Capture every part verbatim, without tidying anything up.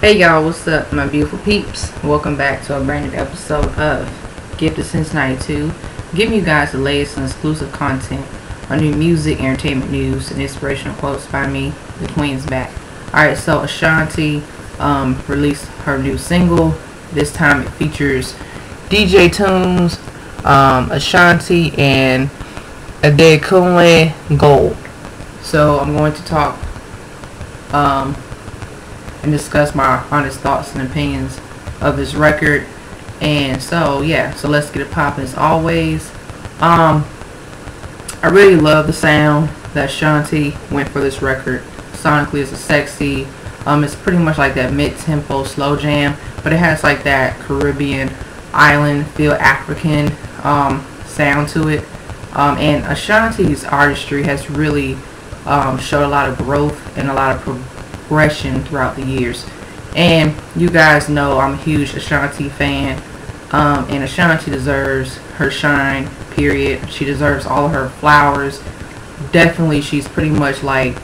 Hey y'all, what's up my beautiful peeps? Welcome back to a brand new episode of Gifted since ninety two, giving you guys the latest and exclusive content on new music, entertainment news, and inspirational quotes by me. The Queen's back. Alright, so Ashanti um, released her new single. This time it features D J Tunez, um, Ashanti, and Adekunle Gold. So I'm going to talk um, and discuss my honest thoughts and opinions of this record, and so yeah, so let's get it poppin' as always. um I really love the sound that Ashanti went for this record. Sonically it's a sexy, um it's pretty much like that mid-tempo slow jam, but it has like that Caribbean island feel, African um sound to it, um and Ashanti's artistry has really um showed a lot of growth and a lot of pro progression throughout the years. And you guys know I'm a huge Ashanti fan, um, and Ashanti deserves her shine, period. She deserves all of her flowers. Definitely she's pretty much like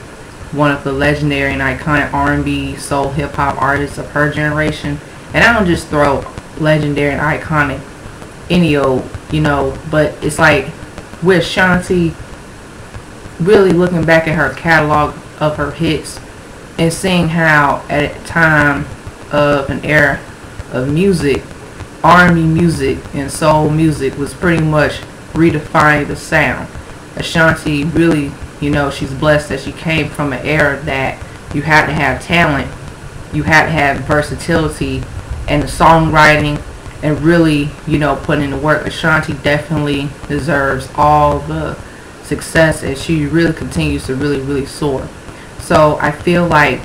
one of the legendary and iconic R and B soul hip hop artists of her generation. And I don't just throw legendary and iconic any old, you know, but it's like with Ashanti, really looking back at her catalog of her hits and seeing how at a time of an era of music, R and B music and soul music was pretty much redefining the sound. Ashanti really, you know, she's blessed that she came from an era that you had to have talent, you had to have versatility and the songwriting, and really, you know, putting in the work. Ashanti definitely deserves all the success, and she really continues to really, really soar. So I feel like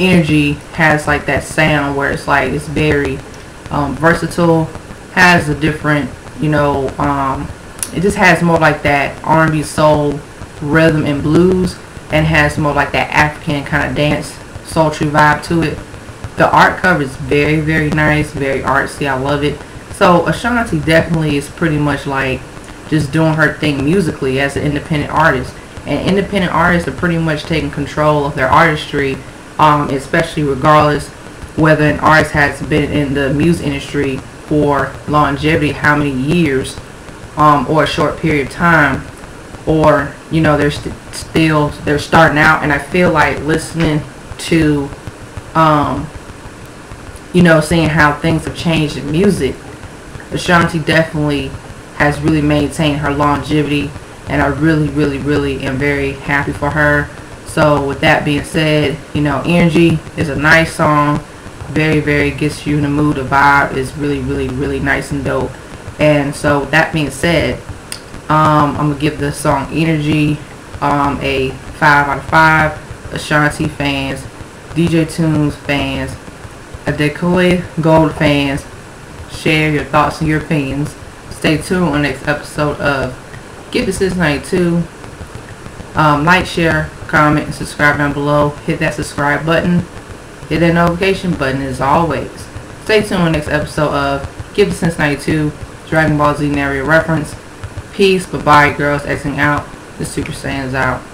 energy has like that sound where it's like it's very um, versatile, has a different, you know, um, it just has more like that R and B soul rhythm and blues, and has more like that African kind of dance sultry vibe to it. The art cover is very, very nice, very artsy. I love it. So Ashanti definitely is pretty much like just doing her thing musically as an independent artist. And independent artists are pretty much taking control of their artistry, um, especially regardless whether an artist has been in the music industry for longevity, how many years, um, or a short period of time, or you know they're st still they're starting out. And I feel like listening to, um, you know, seeing how things have changed in music, Ashanti definitely has really maintained her longevity. And I really, really, really am very happy for her. So with that being said, you know, Energy is a nice song. Very, very gets you in the mood. The vibe is really, really, really nice and dope. And so with that being said, um, I'm going to give this song Energy um, a five out of five. Ashanti fans, D J Tunez fans, Adekunle Gold fans, share your thoughts and your opinions. Stay tuned on the next episode of Gifted since ninety two. Um, like, share, comment, and subscribe down below. Hit that subscribe button. Hit that notification button as always. Stay tuned for the next episode of Gifted since ninety two, Dragon Ball Z narrative reference. Peace, bye bye, girls. Exiting out. The Super Saiyan's out.